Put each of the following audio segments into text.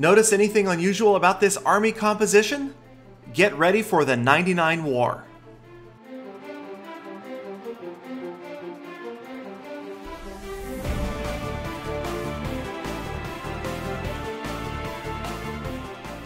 Notice anything unusual about this army composition? Get ready for the 99 War.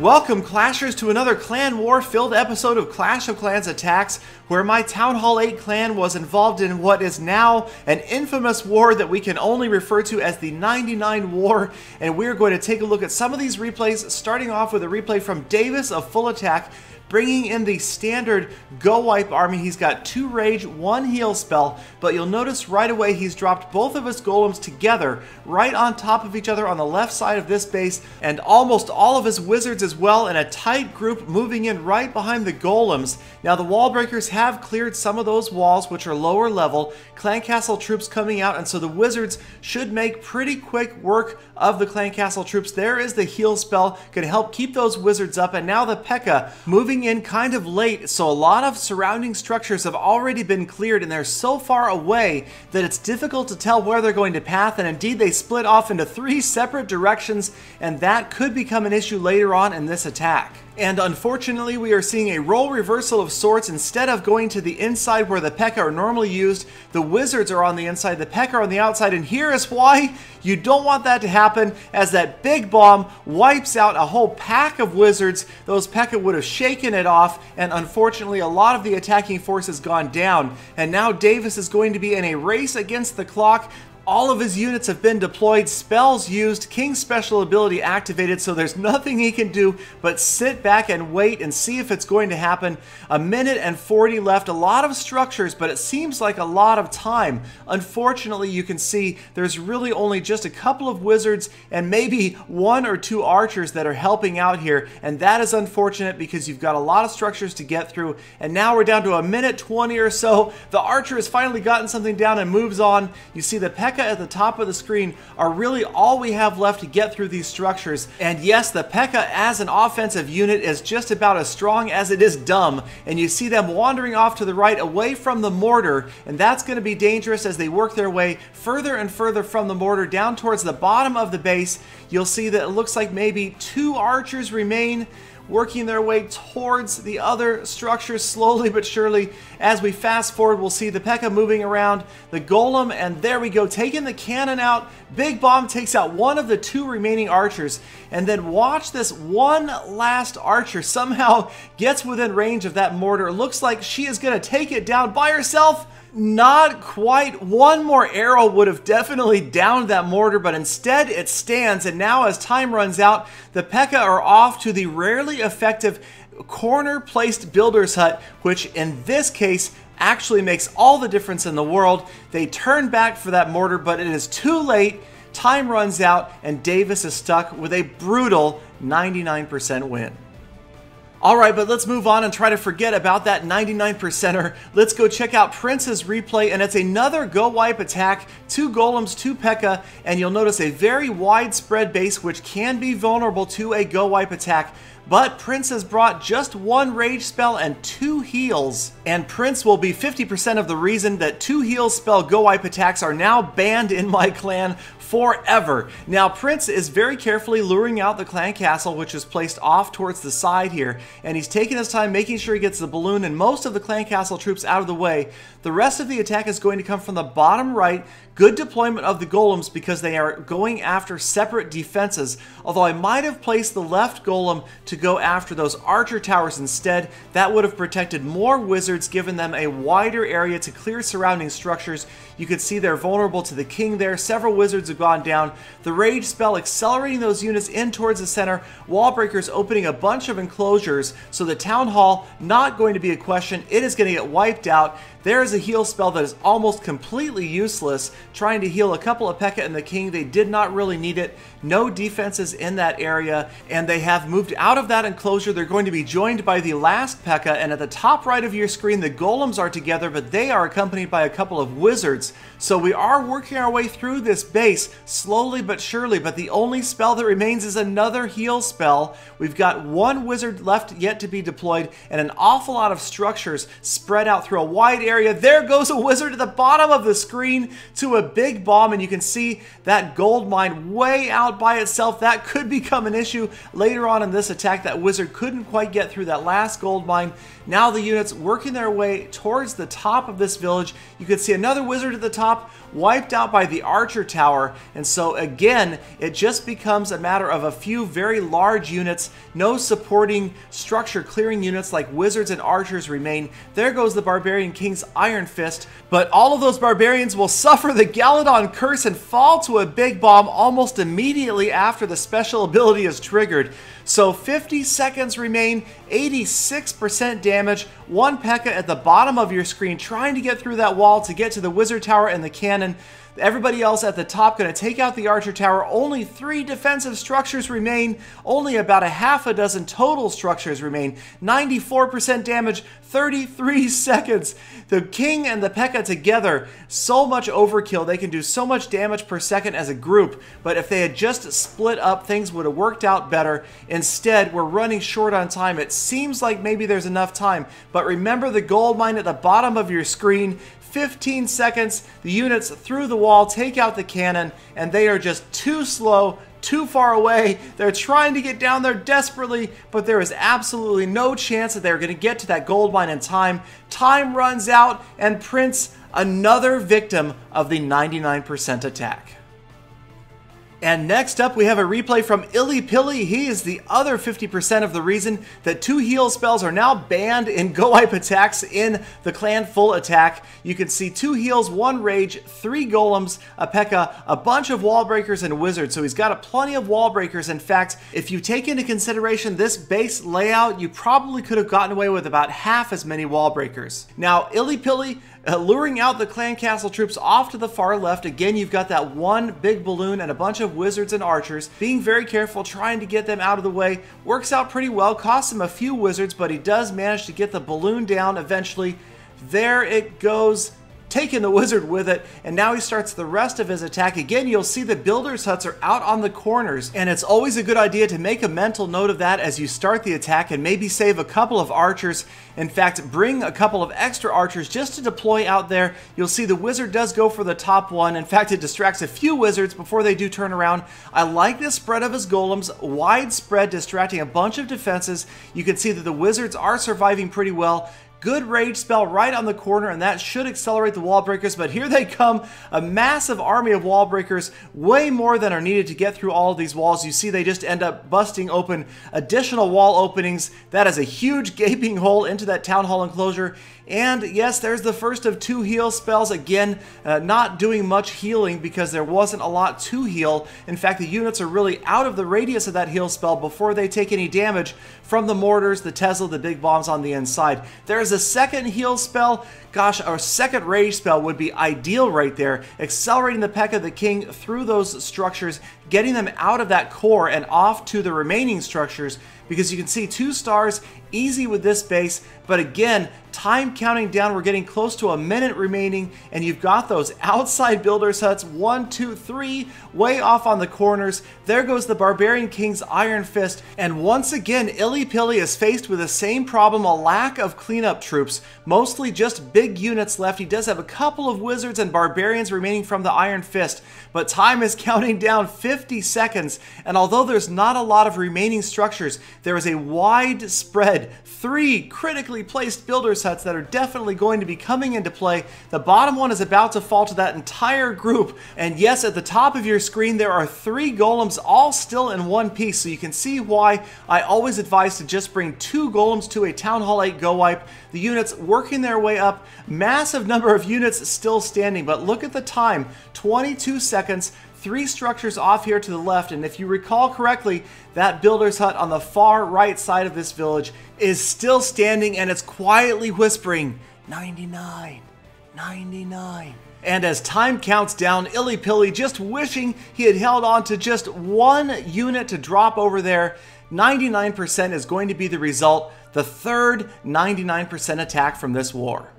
Welcome, Clashers, to another clan war-filled episode of Clash of Clans Attacks, where my Town Hall 8 clan was involved in what is now an infamous war that we can only refer to as the 99 War, and we're going to take a look at some of these replays, starting off with a replay from Davis of Full Attack, bringing in the standard Go Wipe army. He's got 2 Rage, 1 Heal spell, but you'll notice right away he's dropped both of his golems together, right on top of each other on the left side of this base, and almost all of his wizards as well in a tight group moving in right behind the golems. Now the wall breakers have cleared some of those walls, which are lower level, clan castle troops coming out, and so the wizards should make pretty quick work of the clan castle troops. There is the Heal spell, could help keep those wizards up, and now the Pekka moving in kind of late, so a lot of surrounding structures have already been cleared and they're so far away that it's difficult to tell where they're going to path, and indeed they split off into 3 separate directions, and that could become an issue later on in this attack. And unfortunately, we are seeing a role reversal of sorts. Instead of going to the inside where the Pekka are normally used, the wizards are on the inside, the Pekka are on the outside, and here is why you don't want that to happen, as that big bomb wipes out a whole pack of wizards. Those Pekka would have shaken it off, and unfortunately a lot of the attacking force has gone down. And now Davis is going to be in a race against the clock. All of his units have been deployed, spells used, King's special ability activated, so there's nothing he can do but sit back and wait and see if it's going to happen. A minute and 40 left, a lot of structures, but it seems like a lot of time. Unfortunately, you can see there's really only just a couple of wizards and maybe 1 or 2 archers that are helping out here, and that is unfortunate because you've got a lot of structures to get through. And now we're down to a minute 20 or so. The archer has finally gotten something down and moves on. You see the Pekka at the top of the screen are really all we have left to get through these structures. And yes, the Pekka as an offensive unit is just about as strong as it is dumb, and you see them wandering off to the right away from the mortar, and that's going to be dangerous as they work their way further and further from the mortar down towards the bottom of the base. You'll see that it looks like maybe 2 archers remain, working their way towards the other structures slowly but surely. As we fast forward, we'll see the Pekka moving around the golem, and there we go, taking the cannon out. Big bomb takes out 1 of the 2 remaining archers, and then watch this. 1 last archer somehow gets within range of that mortar. Looks like she is going to take it down by herself. Not quite. 1 more arrow would have definitely downed that mortar, but instead it stands, and now as time runs out, the Pekka are off to the rarely effective corner placed builder's hut, which in this case actually makes all the difference in the world. They turn back for that mortar, but it is too late. Time runs out, and Davis is stuck with a brutal 99% win. Alright, but let's move on and try to forget about that 99%er. Let's go check out Prince's replay, and it's another Go Wipe attack. 2 golems, 2 Pekka, and you'll notice a very widespread base, which can be vulnerable to a Go Wipe attack. But Prince has brought just 1 rage spell and 2 heals, and Prince will be 50% of the reason that 2 heal spell Go Wipe attacks are now banned in my clan forever. Now Prince is very carefully luring out the clan castle, which is placed off towards the side here, and he's taking his time making sure he gets the balloon and most of the clan castle troops out of the way. The rest of the attack is going to come from the bottom right. Good deployment of the golems because they are going after separate defenses, although I might have placed the left golem to go after those archer towers instead. That would have protected more wizards, given them a wider area to clear surrounding structures. You could see they're vulnerable to the king there. Several wizards have gone down. The rage spell accelerating those units in towards the center. Wall breakers opening a bunch of enclosures, so the town hall not going to be a question. It is going to get wiped out. There is a heal spell that is almost completely useless, trying to heal a couple of Pekka and the king. They did not really need it. No defenses in that area, and they have moved out of that enclosure. They're going to be joined by the last Pekka, and at the top right of your screen, the golems are together, but they are accompanied by a couple of wizards. So we are working our way through this base slowly but surely, but the only spell that remains is another heal spell. We've got 1 wizard left yet to be deployed, and an awful lot of structures spread out through a wide area. There goes a wizard at the bottom of the screen to a big bomb, and you can see that gold mine way out out by itself. That could become an issue later on in this attack. That wizard couldn't quite get through that last gold mine. Now the units working their way towards the top of this village. You could see another wizard at the top wiped out by the archer tower. And so again, it just becomes a matter of a few very large units. No supporting structure clearing units like wizards and archers remain. There goes the Barbarian King's Iron Fist. But all of those barbarians will suffer the Galadon curse and fall to a big bomb almost immediately after the special ability is triggered. So 50 seconds remain, 86% damage, one Pekka at the bottom of your screen trying to get through that wall to get to the wizard tower and the cannon. Everybody else at the top going to take out the archer tower. Only 3 defensive structures remain. Only about a half a dozen total structures remain. 94% damage, 33 seconds. The king and the Pekka together, so much overkill. They can do so much damage per second as a group. But if they had just split up, things would have worked out better. Instead, we're running short on time. It seems like maybe there's enough time. But remember the gold mine at the bottom of your screen. 15 seconds, the units through the wall take out the cannon, and they are just too slow, too far away. They're trying to get down there desperately, but there is absolutely no chance that they're going to get to that gold mine in time. Time runs out, and Prince, another victim of the 99% attack. And next up, we have a replay from Illy Pilly. He is the other 50% of the reason that 2 heal spells are now banned in Go-Wipe attacks in the clan full attack. You can see 2 heals, 1 rage, 3 golems, a Pekka, a bunch of wall breakers, and wizards. So he's got a plenty of wall breakers. In fact, if you take into consideration this base layout, you probably could have gotten away with about half as many wall breakers. Now, Illy Pilly, luring out the clan castle troops off to the far left. Again, you've got that one big balloon and a bunch of wizards and archers. Being very careful, trying to get them out of the way. Works out pretty well, costs him a few wizards, but he does manage to get the balloon down eventually. There it goes, taking the wizard with it, and now he starts the rest of his attack. Again, you'll see the builder's huts are out on the corners, and it's always a good idea to make a mental note of that as you start the attack and maybe save a couple of archers. In fact, bring a couple of extra archers just to deploy out there. You'll see the wizard does go for the top one. In fact, it distracts a few wizards before they do turn around. I like this spread of his golems, widespread, distracting a bunch of defenses. You can see that the wizards are surviving pretty well. Good rage spell right on the corner, and that should accelerate the wall breakers, but here they come, a massive army of wall breakers, way more than are needed to get through all of these walls. You see they just end up busting open additional wall openings. That is a huge gaping hole into that town hall enclosure. And yes, there's the first of 2 heal spells. Again, not doing much healing because there wasn't a lot to heal. In fact, the units are really out of the radius of that heal spell before they take any damage from the mortars, the Tesla, the big bombs on the inside. There's a second heal spell. Gosh, our second rage spell would be ideal right there. Accelerating the Pekka, the king, through those structures, getting them out of that core and off to the remaining structures, because you can see 2 stars, easy with this base. But again, time counting down, we're getting close to a minute remaining, and you've got those outside builders huts, 1, 2, 3, way off on the corners. There goes the Barbarian King's Iron Fist, and once again, Illy Pilly is faced with the same problem, a lack of cleanup troops, mostly just big units left. He does have a couple of wizards and barbarians remaining from the Iron Fist, but time is counting down, 50 seconds, and although there's not a lot of remaining structures, there is a wide spread, 3 critically placed builders huts that are definitely going to be coming into play. The bottom one is about to fall to that entire group. And yes, at the top of your screen, there are 3 golems all still in one piece. So you can see why I always advise to just bring 2 golems to a Town Hall 8 go wipe. The units working their way up, massive number of units still standing, but look at the time, 22 seconds. 3 structures off here to the left, and if you recall correctly, that builder's hut on the far right side of this village is still standing, and it's quietly whispering 99, 99. And as time counts down, Illy Pilly just wishing he had held on to just 1 unit to drop over there. 99% is going to be the result, the third 99% attack from this war.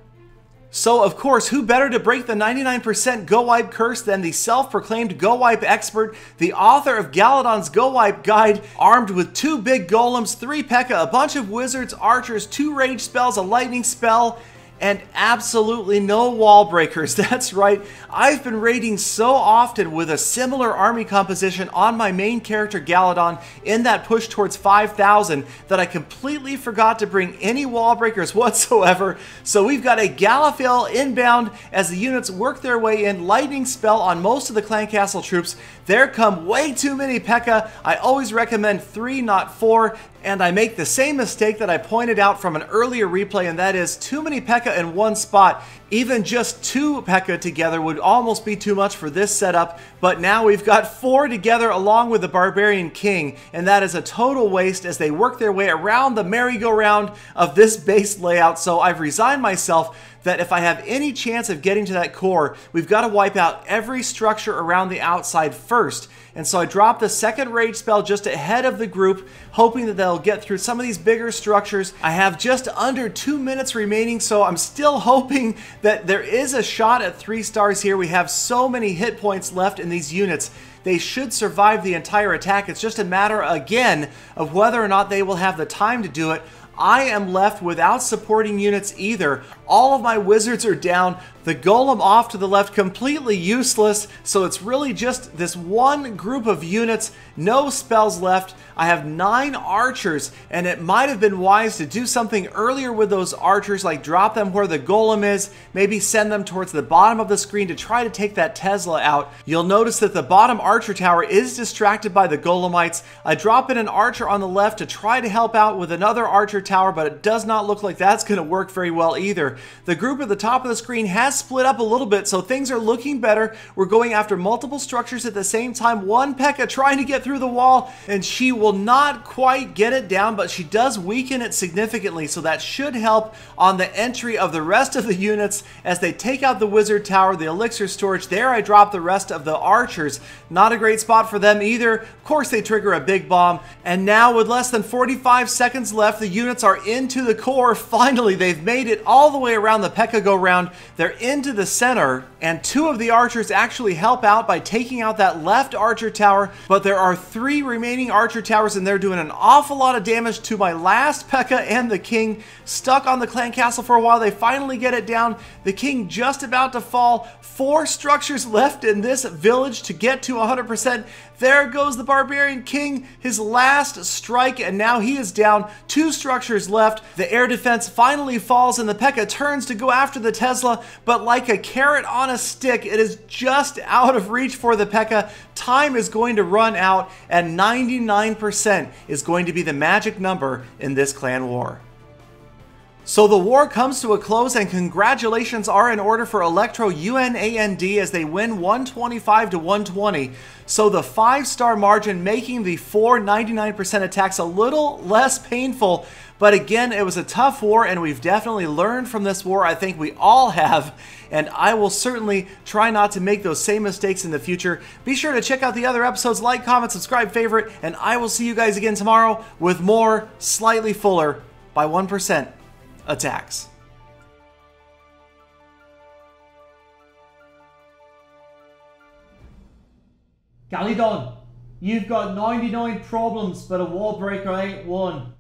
So, of course, who better to break the 99% Go-Wipe curse than the self-proclaimed Go-Wipe expert, the author of Galadon's Go-Wipe guide, armed with 2 big golems, 3 Pekka, a bunch of wizards, archers, 2 rage spells, a lightning spell, and absolutely no wall breakers. That's right, I've been raiding so often with a similar army composition on my main character Galadon in that push towards 5,000 that I completely forgot to bring any wall breakers whatsoever. So we've got a Galafiel inbound as the units work their way in, lightning spell on most of the clan castle troops. There come way too many Pekka. I always recommend 3, not 4. And I make the same mistake that I pointed out from an earlier replay, and that is too many Pekka in one spot. Even just 2 Pekka together would almost be too much for this setup, but now we've got 4 together along with the Barbarian King, and that is a total waste as they work their way around the merry-go-round of this base layout. So I've resigned myself that if I have any chance of getting to that core, we've got to wipe out every structure around the outside first. And so I dropped the second rage spell just ahead of the group, hoping that they'll get through some of these bigger structures. I have just under 2 minutes remaining, so I'm still hoping that there is a shot at 3 stars here. We have so many hit points left in these units. They should survive the entire attack. It's just a matter, again, of whether or not they will have the time to do it. I am left without supporting units either. All of my wizards are down. The golem off to the left, completely useless. So it's really just this one group of units, no spells left. I have 9 archers, and it might have been wise to do something earlier with those archers, like drop them where the golem is, maybe send them towards the bottom of the screen to try to take that Tesla out. You'll notice that the bottom archer tower is distracted by the golemites. I drop in an archer on the left to try to help out with another archer tower, but it does not look like that's going to work very well either. The group at the top of the screen has split up a little bit, so things are looking better. We're going after multiple structures at the same time. One Pekka trying to get through the wall, and she will not quite get it down, but she does weaken it significantly, so that should help on the entry of the rest of the units as they take out the wizard tower, the elixir storage. There I drop the rest of the archers. Not a great spot for them either. Of course they trigger a big bomb, and now with less than 45 seconds left, the units are into the core. Finally, they've made it all the way around the Pekka go round. They're into the center, and 2 of the archers actually help out by taking out that left archer tower, but there are 3 remaining archer towers, and they're doing an awful lot of damage to my last Pekka and the king. Stuck on the clan castle for a while, they finally get it down. The king just about to fall. 4 structures left in this village to get to 100%. There goes the Barbarian King, his last strike, and now he is down. 2 structures left. The air defense finally falls, and the Pekka turns to go after the Tesla, but like a carrot on a stick, it is just out of reach for the Pekka. Time is going to run out, and 99% is going to be the magic number in this clan war. So the war comes to a close, and congratulations are in order for Electro UNAND as they win 125 to 120. So the 5-star margin making the 499% attacks a little less painful. But again, it was a tough war, and we've definitely learned from this war. I think we all have, and I will certainly try not to make those same mistakes in the future. Be sure to check out the other episodes, like, comment, subscribe, favorite, and I will see you guys again tomorrow with more slightly fuller by 1% attacks. Galadon, you've got 99 problems, but a wall breaker ain't one.